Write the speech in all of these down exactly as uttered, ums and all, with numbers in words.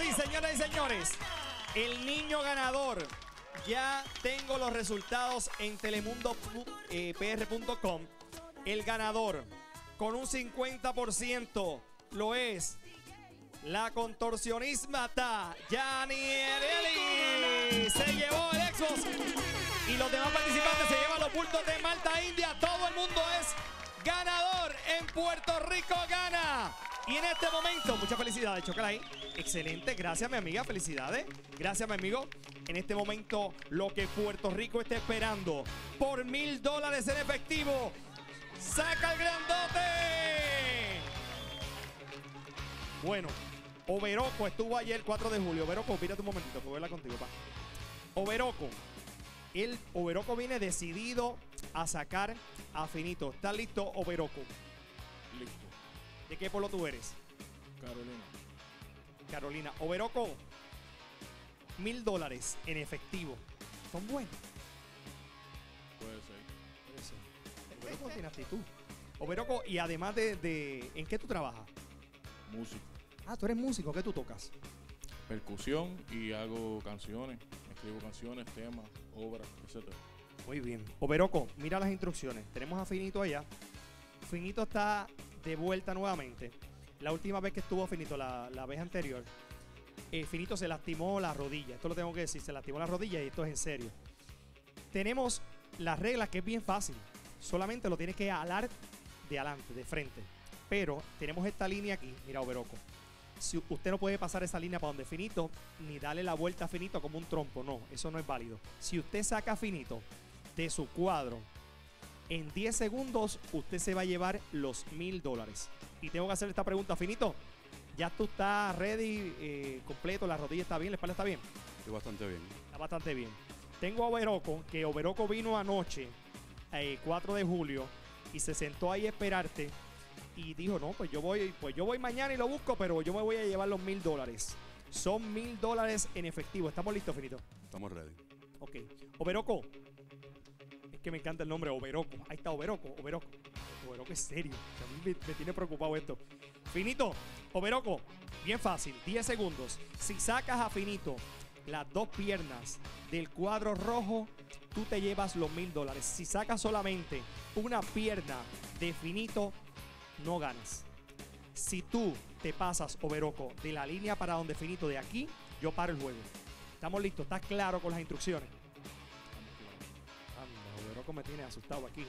así, señoras y señores. El niño ganador. Ya tengo los resultados en Telemundo eh, P R punto com. El ganador con un cincuenta por ciento lo es la contorsionista Yanielli. Se llevó el Xbox y los demás participantes se llevan los bultos de Malta India. Todo el mundo es ganador en Puerto Rico Gana. Y en este momento, muchas felicidades, Chocalay. Excelente, gracias mi amiga, felicidades. Gracias mi amigo. En este momento, lo que Puerto Rico está esperando por mil dólares en efectivo. ¡Saca el grandote! Bueno, Oberoco estuvo ayer el cuatro de julio. Oberoco, pírate un momentito, puedo verla contigo, pa. Oberoco. El Oberoco viene decidido a sacar a Finito. ¿Estás listo, Oberoco? Listo. ¿De qué pueblo tú eres? Carolina. Carolina. Oberoco, mil dólares en efectivo. ¿Son buenos? Puede ser. Puede ser. Oberoco tiene actitud. Oberoco, y además de, de... ¿En qué tú trabajas? Músico. Ah, tú eres músico. ¿Qué tú tocas? Percusión y hago canciones. Escribo canciones, temas, obras, etcétera. Muy bien. Oberoco, mira las instrucciones. Tenemos a Finito allá. Finito está de vuelta nuevamente. La última vez que estuvo Finito, la, la vez anterior, eh, Finito se lastimó la rodilla. Esto lo tengo que decir, se lastimó la rodilla y esto es en serio. Tenemos las reglas que es bien fácil. Solamente lo tienes que alar de adelante, de frente. Pero tenemos esta línea aquí, mira Oberoco. Si usted no puede pasar esa línea para donde Finito, ni darle la vuelta a Finito como un trompo, no, eso no es válido. Si usted saca a Finito de su cuadro, en diez segundos usted se va a llevar los mil dólares. Y tengo que hacer esta pregunta, Finito. ¿Ya tú estás ready, eh, completo? ¿La rodilla está bien? ¿La espalda está bien? Está bastante bien. Está bastante bien. Tengo a Oberoco, que Oberoco vino anoche, eh, cuatro de julio, y se sentó ahí a esperarte. Y dijo, no, pues yo voy, pues yo voy mañana y lo busco, pero yo me voy a llevar los mil dólares. Son mil dólares en efectivo. ¿Estamos listos, Finito? Estamos ready. Ok. Oberoco. Que me encanta el nombre, Oberoco. Ahí está Oberoco, Oberoco. Oberoco es serio. A mí me, me tiene preocupado esto. Finito, Oberoco, bien fácil, diez segundos. Si sacas a Finito las dos piernas del cuadro rojo, tú te llevas los mil dólares. Si sacas solamente una pierna de Finito, no ganas. Si tú te pasas, Oberoco, de la línea para donde Finito de aquí, yo paro el juego. ¿Estamos listos? ¿Estás claro con las instrucciones? Oberoco me tiene asustado aquí.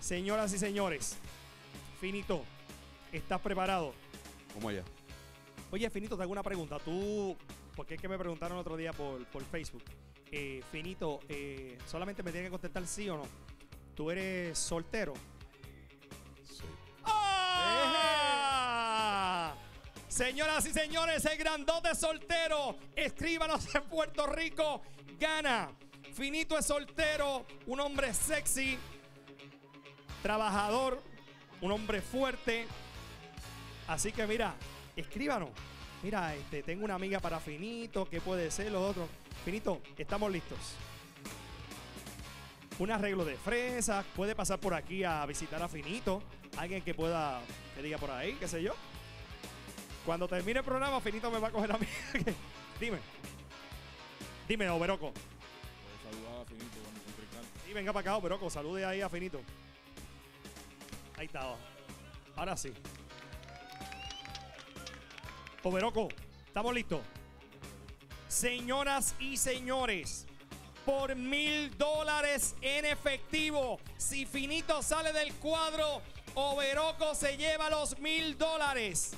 Señoras y señores, Finito, ¿estás preparado? ¿Cómo allá? Oye, Finito, te hago una pregunta. Tú, porque es que me preguntaron el otro día por, por Facebook. Eh, Finito, eh, solamente me tiene que contestar sí o no. ¿Tú eres soltero? Sí. ¡Ah! Señoras y señores, el grandote soltero. Escríbanos en Puerto Rico Gana. Finito es soltero, un hombre sexy, trabajador, un hombre fuerte. Así que mira, escríbanos. Mira, este, tengo una amiga para Finito, ¿qué puede ser lo otro? Finito, estamos listos. Un arreglo de fresas, puede pasar por aquí a visitar a Finito. Alguien que pueda, que diga por ahí, qué sé yo. Cuando termine el programa, Finito me va a coger a mí. Dime. Dime, Oberoco. Saludaba a Finito cuando se encontré. Sí, venga para acá, Oberoco, salude ahí a Finito. Ahí está. Oh. Ahora sí. Oberoco, ¿estamos listos? Señoras y señores, por mil dólares en efectivo, si Finito sale del cuadro, Oberoco se lleva los mil dólares.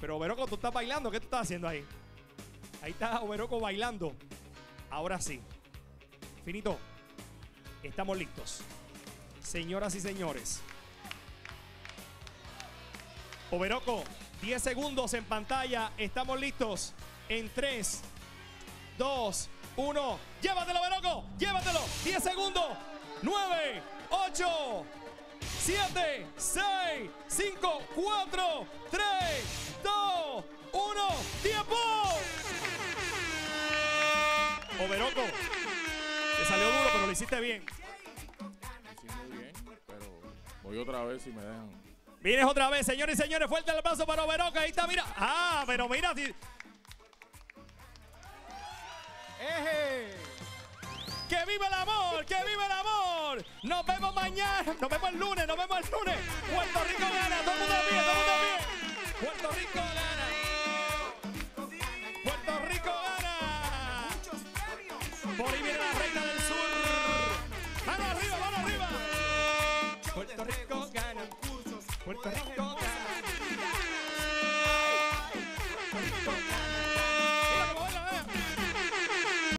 Pero Oberoco, tú estás bailando, ¿qué tú estás haciendo ahí? Ahí está Oberoco bailando. Ahora sí. Finito, estamos listos. Señoras y señores. Oberoco, diez segundos en pantalla. Estamos listos. En tres, dos, uno. ¡Llévatelo, Oberoco! ¡Llévatelo! diez segundos. nueve, ocho, siete, seis, cinco, cuatro, tres, dos, uno. ¡Tiempo! Oberoco, te salió duro, pero lo hiciste bien. Lo hice muy bien, pero voy otra vez si me dejan. Vienes otra vez, señores y señores. Fuerte el aplauso para Oberoco. Ahí está, mira. Ah, pero mira. Si... ¡Que viva el amor! ¡Que viva el amor! Nos vemos mañana. Nos vemos el lunes. Nos vemos el lunes. Puerto Rico gana. Todo el mundo bien. Todo el mundo bien. Puerto Rico gana. Puerto Rico gana. Por ahí viene la reina del sur. ¡Van arriba, van arriba! Puerto Rico gana. Puerto Rico gana.